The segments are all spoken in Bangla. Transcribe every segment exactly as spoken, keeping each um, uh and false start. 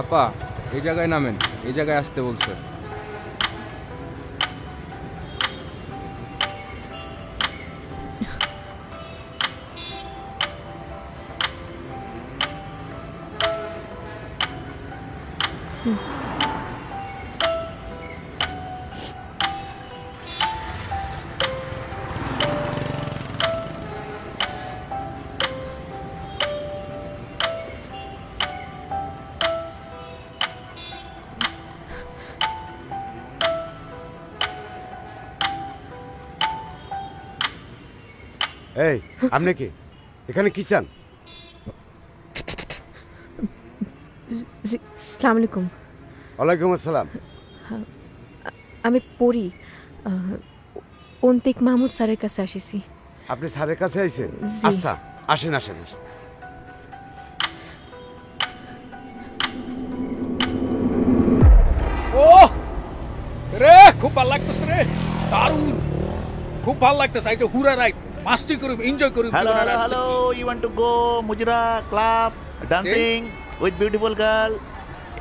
আপা এই জায়গায় নামেন, এই জায়গায় আসতে বলছে। এই আপনি কি এখানে কি চান? আসসালামু আলাইকুম। ওয়ালাইকুম আসসালাম। আমি পরি, অন্তিক মাহমুদ স্যারের কাছে আসিছি। আপনি স্যারের কাছে আইছেন? আচ্ছা আসেন আসেন। ওহ রে খুব ভালো লাগতেছে রে, দারুণ খুব ভালো লাগতেছে। আইছে হুরা রাইট, মাস্তি করুম, এনজয় করুম। Hello you want to go mujra club dancing with beautiful girl?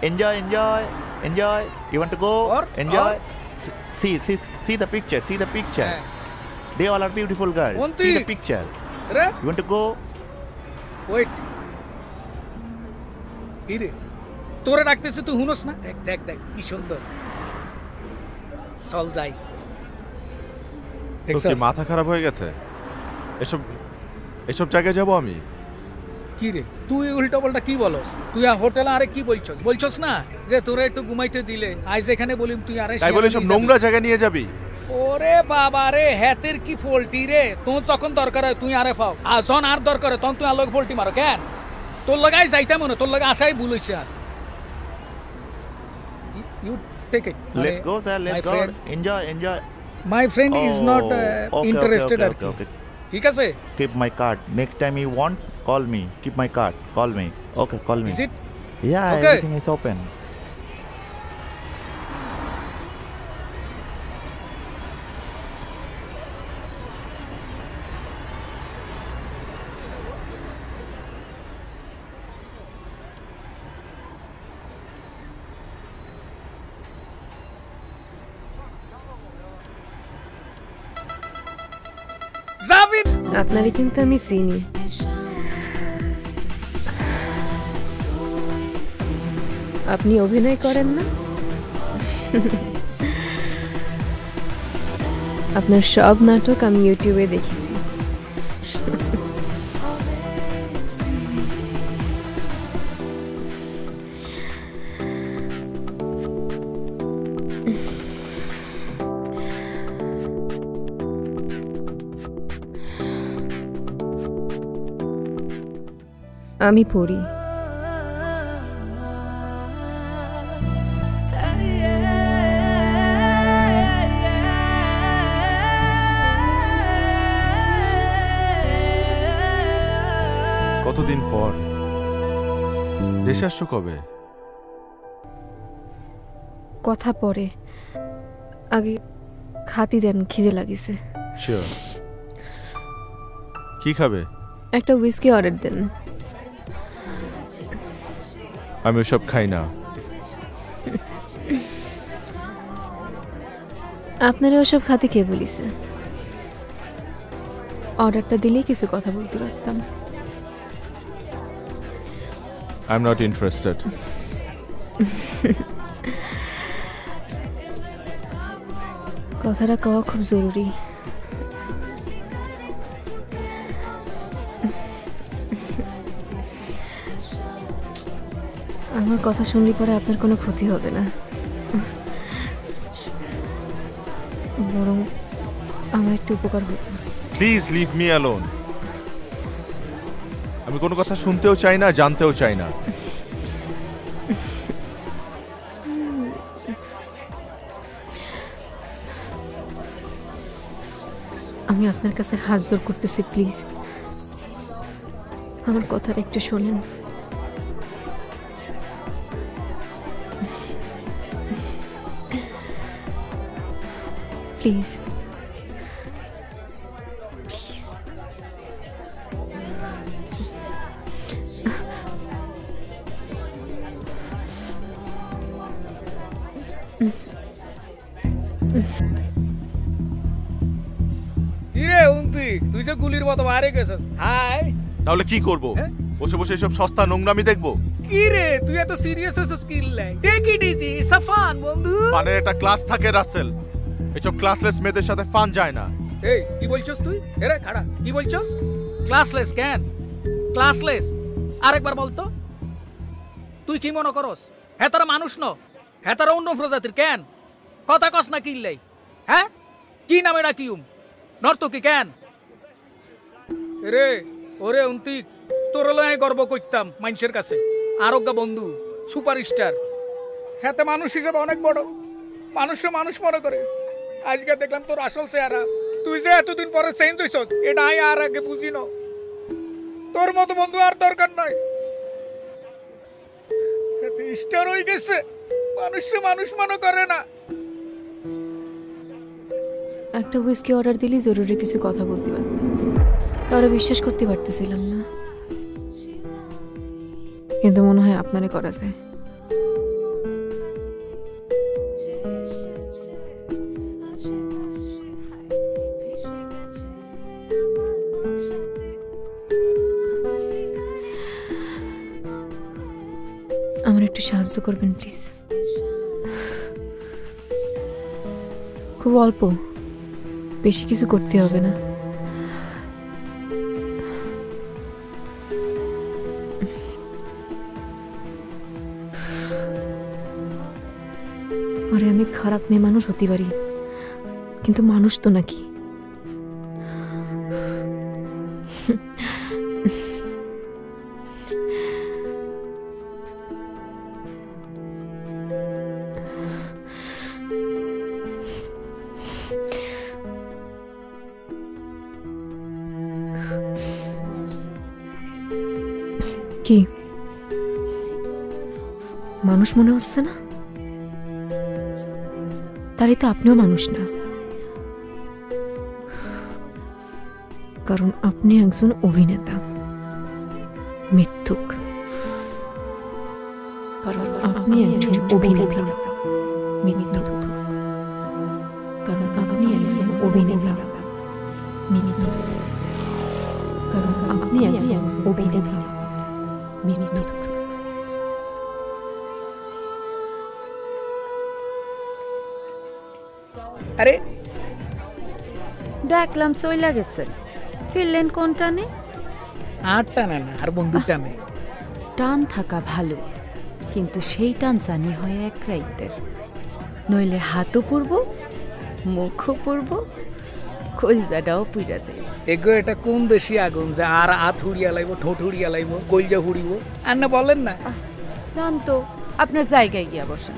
Enjoy, enjoy, enjoy. You want to go? Or, enjoy. Or? See, see, see the picture. See the picture. Yeah. They all are beautiful girls. One see the picture. Right? You want to go? Wait. Here. Tore rakte se tu hunos na? Dek, dek, dek. Ki sundor. Sol jai. Toki matha kharab hoye geche. Eshop, eshop jagay jabo ami. কি রে তুই উল্টা পাল্টা কি বলস? তুই হোটেল আরে কি বলছস? বলছস না যে তোরা একটু ঘুমাইতে দিলে আজ এখানে বলিম তুই আরে তাই বলে সব নোংরা জায়গা নিয়ে যাবি? ওরে বাবা রে হেতের কি ফলটি রে, তুই যখন দরকার হয় তুই আরে পাও, আর যখন আর দরকার হয় তখন তুই আলোক ফলটি মারো কেন? তোর লাগাই যাইতাম না, তোর লাগা আশাই ভুল হইছে। Are you take it, let's go sir, let's go, enjoy enjoy. My friend is not interested আর কি। ঠিক আছে, keep my card, next time you want call me, keep my card, call me, okay, call me. Is it? Yeah, okay. Everything is open. Zabit! আপনারে কিন্তু আমি চিনি। আপনি অভিনয় করেন না? আপনার সব নাটক আমি ইউটিউবে দেখেছি। আমি পড়ি। কতদিন পর দেশে আসছো? কবে? কথা পরে, আগে খাতি দেন, খিদে লাগিছে। শিওর? কি খাবে? একটা হুইস্কি অর্ডার দেন। আমি ওসব খাই না। আপনারা ওসব খাতি কে বলিছে? অর্ডারটা দিলেই কিছু কথা বলতে পারতাম। I'm not interested. কথাটা কওয়া খুব জরুরি। আমার কথা শুনলে পরে আপনার কোনো ক্ষতি হবে না, বরং আমার একটু উপকার হবে। Please leave me alone. আমি কোনো কথা শুনতেও চাই না, জানতেও চাই না। আমি আপনার কাছে হাত জোর করতেছি, প্লিজ আমার কথাটা একটু শোনেন। প্লিজ ইরে উন্তি তুই যে গুলির মতো বাইরে গেছিস হাই, তাহলে কি করব? বসে বসে এসব সস্তা নোংরামি দেখবো? কি রে তুই এত সিরিয়াস হইছিস কি লাই? টেক ইট ইজি সাফান বন্ধু, মানে এটা ক্লাস থাকে রাসেল, এসব ক্লাসলেস মেয়েদের সাথে ফান যায় না। এই কি বলছিস তুই? এরে খাড়া, কি বলছিস? ক্লাসলেস কেন? ক্লাসলেস আরেকবার বলতো। তুই কি মনে করস হ্যাঁ তারা মানুষ ন, হ্যাঁ তারা অন্য প্রজাতির? কেন কথা কস না কিল্লাই? হ্যাঁ কি নামে না কিউম নর্তকি কেন রে? ওরে অন্তিক তোর লয় গর্ব করতাম মানুষের কাছে, আরোগ্য বন্ধু সুপার স্টার, হ্যাঁ তো মানুষ হিসেবে অনেক বড়, মানুষও মানুষ মনে করে। আজকে দেখলাম তোর আসল চেহারা, তুই যে এতদিন পরে চেঞ্জ হইছ এটা আমি আর আগে বুঝি না। তোর মতো বন্ধু আর দরকার নাই, তুই স্টার হয়ে গেছে, মানুষ মানুষ মনে করে না। একটা হুইস্কি অর্ডার দিলি জরুরি কিছু কথা বলতে পারতাম, কারো বিশ্বাস করতে পারতেছিলাম না, কিন্তু মনে হয় আপনারে করা যায়। আমার একটু সাহায্য করবেন প্লিজ, খুব অল্প, বেশি কিছু করতে হবে না। আরে আমি খারাপ মেয়ে মানুষ হতে পারি, কিন্তু মানুষ তো নাকি। কি মানুষ মনে হচ্ছে না? তাহলে তো আপনিও মানুষ না, কারণ আপনি একজন অভিনেতা মিথ্যুক। কারণ আপনি একজন অভিনেতা মিথ্যুক, কারণ আপনি একজন অভিনেতা মিথ্যুক, কারণ আপনি একজন অভিনেতা মিথ্যুক। আরে দেখলাম চইলা গেছে, ফিরলেন কোন টানে? আর টানে না, আর বন্ধু টানে। টান থাকা ভালো, কিন্তু সেই টান জানি হয় এক রাইতের, নইলে হাতও পড়ব মুখও পড়ব কলজাটাও পুড়া যায়। এগো এটা কোন দেশি আগুন যা আর হাত হুড়িয়া লাইব, ঠোঁট হুড়িয়া লাইব, কলজা হুড়িব? আর না বলেন না, জানতো আপনার জায়গায় গিয়া বসেন।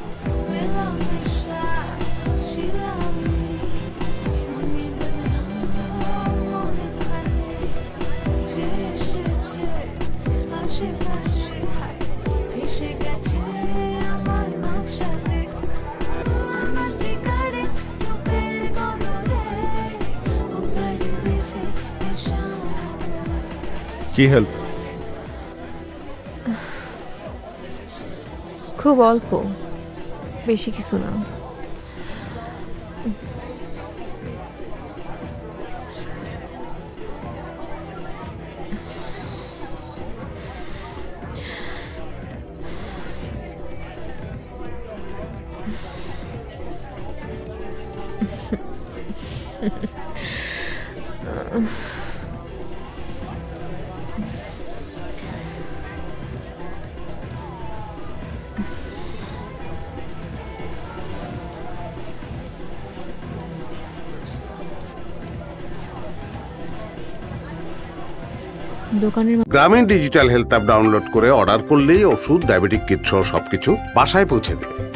খুব অল্প, বেশি কিছু না। Grameen digital health app download করে অর্ডার করলেই ওষুধ, ডায়াবেটিক কিট সহ সবকিছু বাসায় পৌঁছে দেবে।